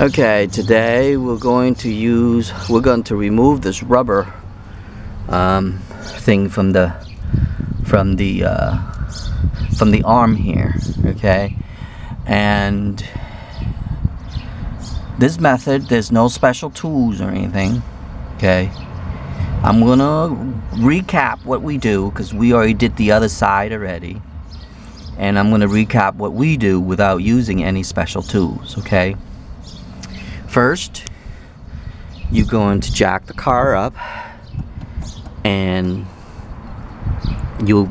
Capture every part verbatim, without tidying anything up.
Okay, today we're going to use, we're going to remove this rubber um, thing from the, from the, uh, from the arm here, okay? And this method, there's no special tools or anything, okay? I'm gonna recap what we do, because we already did the other side already. And I'm gonna recap what we do without using any special tools, okay? First, you're going to jack the car up, and you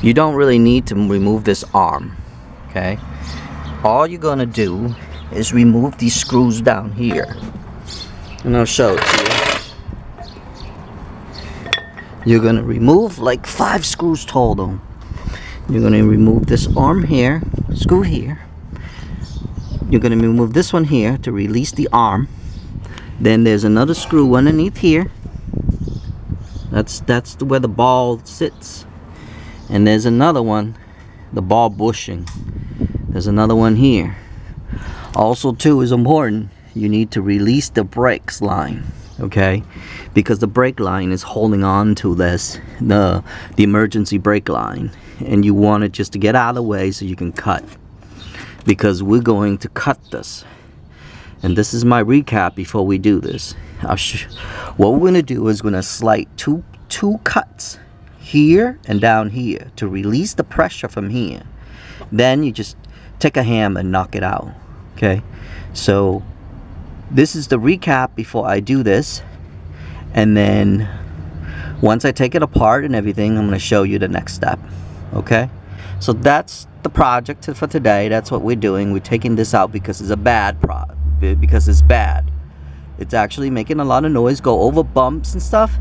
you don't really need to remove this arm, okay? All you're gonna do is remove these screws down here, and I'll show it to you. You're gonna remove like five screws total. You're gonna remove this arm here, screw here. You're going to remove this one here to release the arm. Then there's another screw underneath here. That's that's where the ball sits. And there's another one, the ball bushing. There's another one here. Also too is important, you need to release the brakes line, okay? Because the brake line is holding on to this, the, the emergency brake line. And you want it just to get out of the way so you can cut. Because we're going to cut this, and this is my recap before we do this. I'll sh what we're going to do is we're going to slice two two cuts here and down here to release the pressure from here. Then you just take a hammer and knock it out. Okay, so this is the recap before I do this, and then once I take it apart and everything, I'm going to show you the next step. Okay, so that's the project for today. That's what we're doing. We're taking this out because it's a bad pro because it's bad. It's actually making a lot of noise, go over bumps and stuff,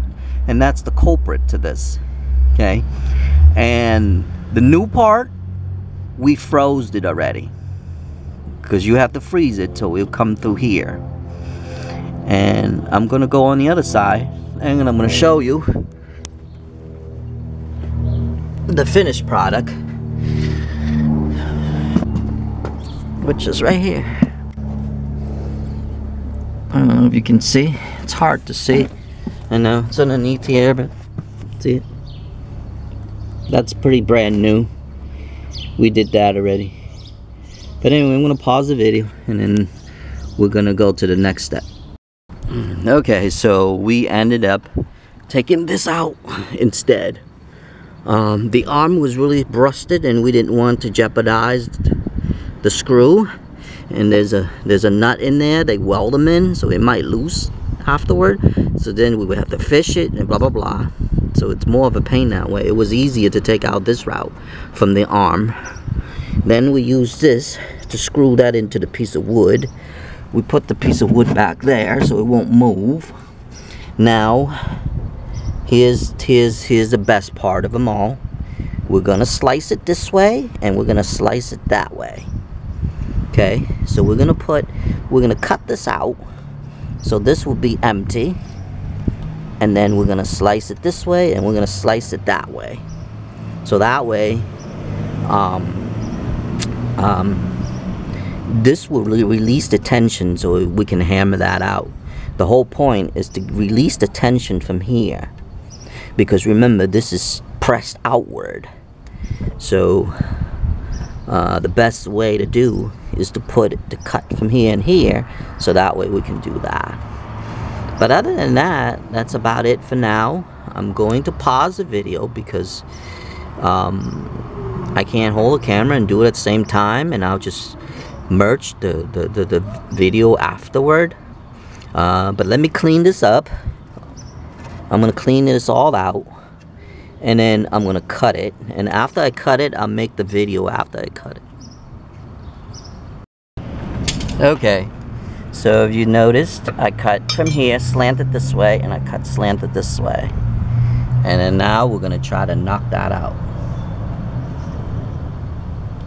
and that's the culprit to this. Okay, and the new part, we froze it already, because you have to freeze it so it'll come through here. And I'm gonna go on the other side, and I'm gonna show you the finished product, which is right here. I don't know if you can see. It's hard to see. I know it's underneath here, but see it? That's pretty brand new. We did that already. But anyway, I'm gonna pause the video, and then we're gonna go to the next step. Okay, so we ended up taking this out instead. Um, the arm was really rusted, and we didn't want to jeopardize the screw, and there's a there's a nut in there. They weld them in, so it might loose afterward, so then we would have to fish it and blah blah blah. So it's more of a pain that way. It was easier to take out this route from the arm. Then we used this to screw that into the piece of wood. We put the piece of wood back there so it won't move. Now here's here's here's the best part of them all. We're gonna slice it this way, and we're gonna slice it that way. Okay, so we're gonna put, we're gonna cut this out, so this will be empty, and then we're gonna slice it this way, and we're gonna slice it that way. So that way, um, um, this will release the tension, so we can hammer that out. The whole point is to release the tension from here, because remember, this is pressed outward. So uh, the best way to do is to put the cut from here and here, so that way we can do that. But other than that, that's about it for now. I'm going to pause the video because um, I can't hold a camera and do it at the same time, and I'll just merge the, the, the, the video afterward. Uh, but let me clean this up. I'm gonna clean this all out, and then I'm gonna cut it, and after I cut it, I'll make the video after I cut it. Okay, so if you noticed, I cut from here, slanted this way, and I cut slanted this way. And then now we're gonna try to knock that out.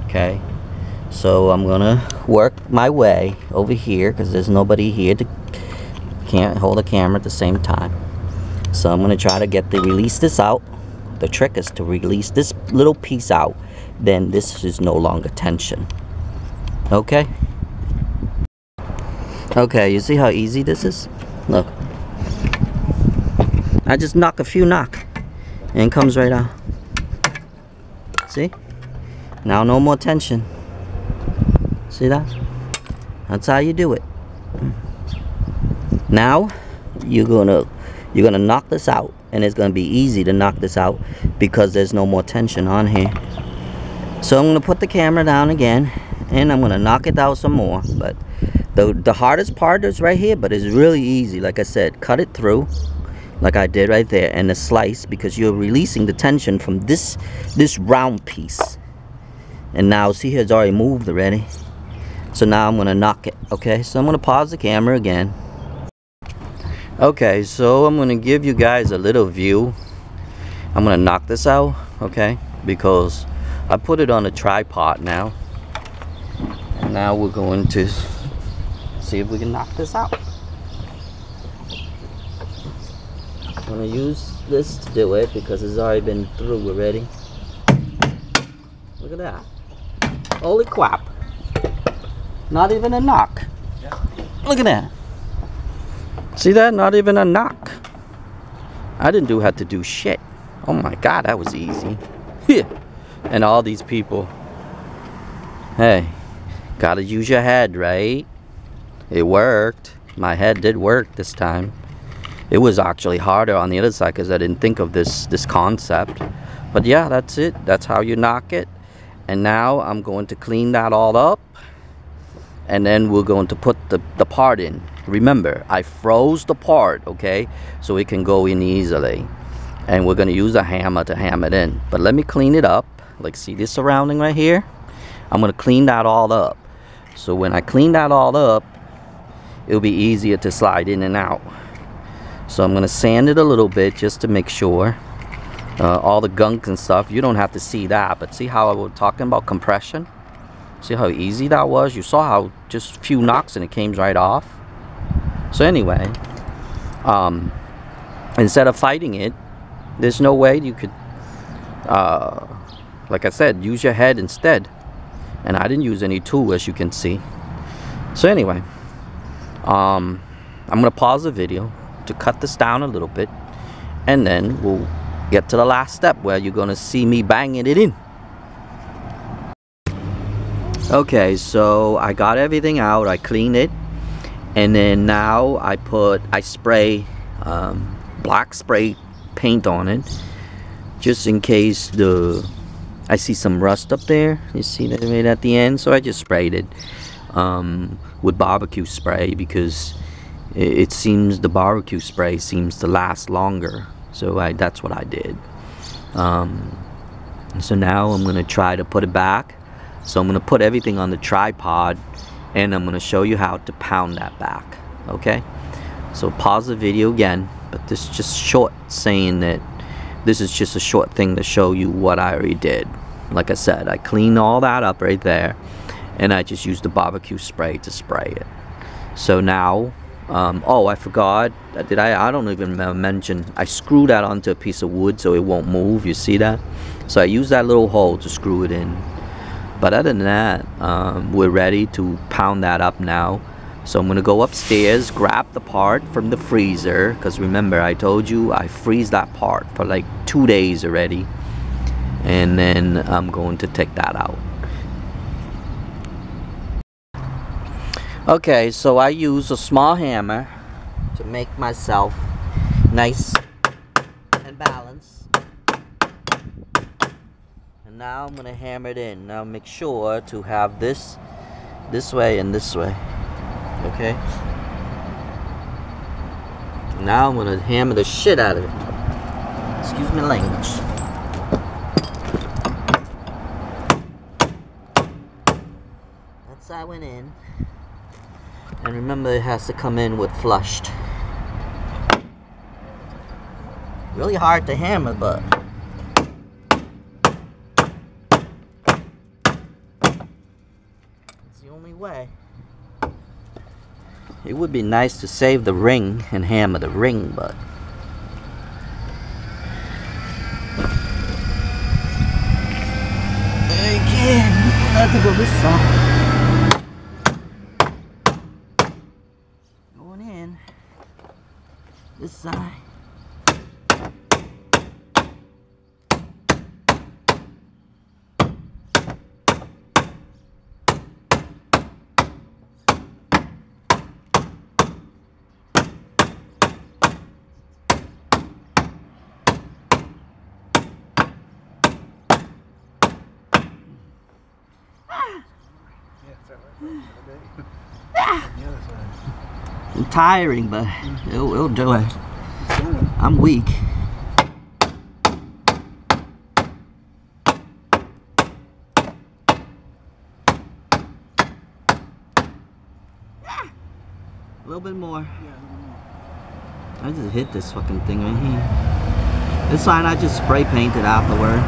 Okay, so I'm gonna work my way over here, because there's nobody here to, can't hold a camera at the same time. So I'm gonna try to get the release this out. The trick is to release this little piece out, then this is no longer tension. Okay? Okay, you see how easy this is? Look. I just knock a few knock and it comes right out. See? Now no more tension. See that? That's how you do it. Now you're gonna you're gonna knock this out, and it's gonna be easy to knock this out because there's no more tension on here. So I'm gonna put the camera down again, and I'm gonna knock it out some more. But the the hardest part is right here, but it's really easy. Like I said, cut it through, like I did right there, and a slice, because you're releasing the tension from this this round piece. And now see here, it's already moved already. So now I'm gonna knock it. Okay, so I'm gonna pause the camera again. Okay, so I'm gonna give you guys a little view. I'm gonna knock this out, okay, because I put it on a tripod now. And now we're going to see if we can knock this out. I'm gonna use this to do it because it's already been through already. Look at that. Holy crap. Not even a knock. Look at that. See that? Not even a knock. I didn't do have to do shit. Oh my god, that was easy. Yeah. And all these people. Hey, gotta use your head, right? It worked. My head did work this time. It was actually harder on the other side because I didn't think of this this concept. But yeah, that's it. That's how you knock it. And now I'm going to clean that all up. And then we're going to put the, the part in. Remember, I froze the part, okay? So it can go in easily. And we're going to use a hammer to hammer it in. But let me clean it up. Like, see this surrounding right here? I'm going to clean that all up. So when I clean that all up, it'll be easier to slide in and out. So I'm going to sand it a little bit just to make sure. Uh, all the gunk and stuff, you don't have to see that. But see how I was talking about compression? See how easy that was? You saw how just a few knocks and it came right off. So anyway, um, instead of fighting it, there's no way you could, uh, like I said, use your head instead. And I didn't use any tool, as you can see. So anyway, um, I'm going to pause the video to cut this down a little bit. And then we'll get to the last step where you're going to see me banging it in. Okay, so I got everything out. I cleaned it. And then now I put, I spray um, black spray paint on it, just in case the, I see some rust up there. You see that right at the end? So I just sprayed it um, with barbecue spray because it, it seems the barbecue spray seems to last longer. So I, that's what I did. Um, so now I'm gonna try to put it back. So I'm gonna put everything on the tripod, and I'm going to show you how to pound that back. Okay, so pause the video again, but this is just short saying that this is just a short thing to show you what I already did. Like I said, I cleaned all that up right there, and I just used the barbecue spray to spray it. So now um, oh, I forgot, did I I don't even mention I screwed that onto a piece of wood so it won't move. You see that? So I used that little hole to screw it in. But other than that, um, we're ready to pound that up now. So I'm going to go upstairs, grab the part from the freezer. Because remember, I told you I freeze that part for like two days already. And then I'm going to take that out. Okay, so I use a small hammer to make myself nice and balanced. Now I'm gonna hammer it in. Now make sure to have this this way and this way. Okay. Now I'm gonna hammer the shit out of it. Excuse my language. That's how I went in. And remember, it has to come in with flushed. Really hard to hammer, but way. It would be nice to save the ring and hammer the ring, but again, I have to go this side. this side. I'm tiring, but it'll, it'll do it. I'm weak. A little bit more. I just hit this fucking thing right here. This line I just spray painted afterward.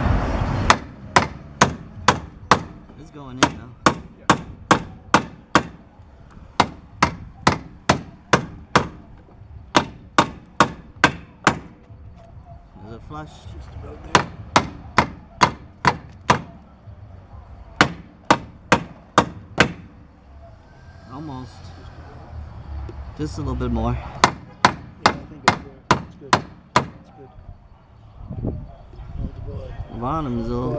It's going in though. Is it flush? Just about there. Almost. Just, Just a little bit more. Yeah, I think it's good. It's good. It's good. Oh, the bottom's a little.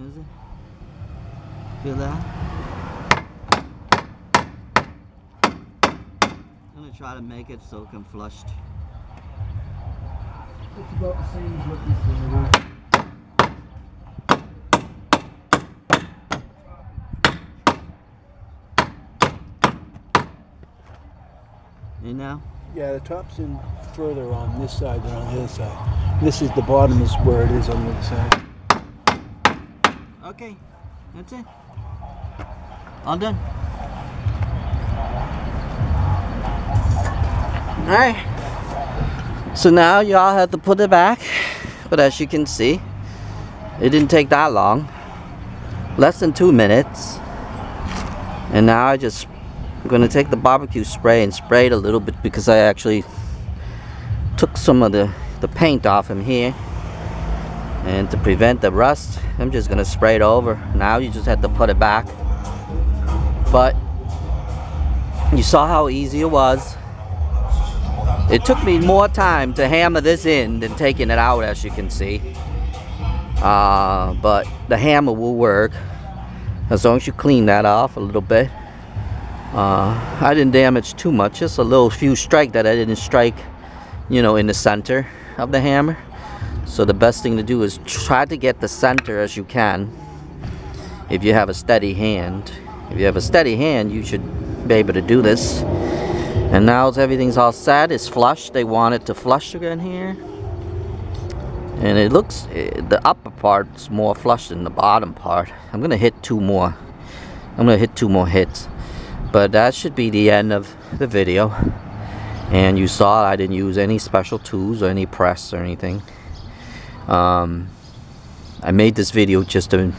Is it? Feel that? Try to make it so it can flush. It's about the same as what this is. You know? Yeah, the top's in further on this side than on the other side. This is the bottom is where it is on the other side. Okay, that's it. All done. Alright, so now y'all have to put it back, but as you can see, it didn't take that long, less than two minutes. And now I just, I'm gonna take the barbecue spray and spray it a little bit because I actually took some of the, the paint off from here. And to prevent the rust, I'm just gonna spray it over. Now you just have to put it back. But you saw how easy it was. It took me more time to hammer this in than taking it out, as you can see. Uh, but the hammer will work as long as you clean that off a little bit. Uh, I didn't damage too much, just a little few strike that I didn't strike, you know, in the center of the hammer. So the best thing to do is try to get the center as you can if you have a steady hand. If you have a steady hand, you should be able to do this. And now everything's all set, it's flush. They want it to flush again here. And it looks, the upper part's more flush than the bottom part. I'm gonna hit two more. I'm gonna hit two more hits. But that should be the end of the video. And you saw I didn't use any special tools or any press or anything. Um, I made this video just to,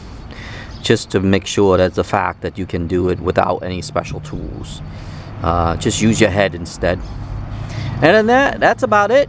just to make sure that the fact that you can do it without any special tools. Uh, just use your head instead. And then that, that's about it.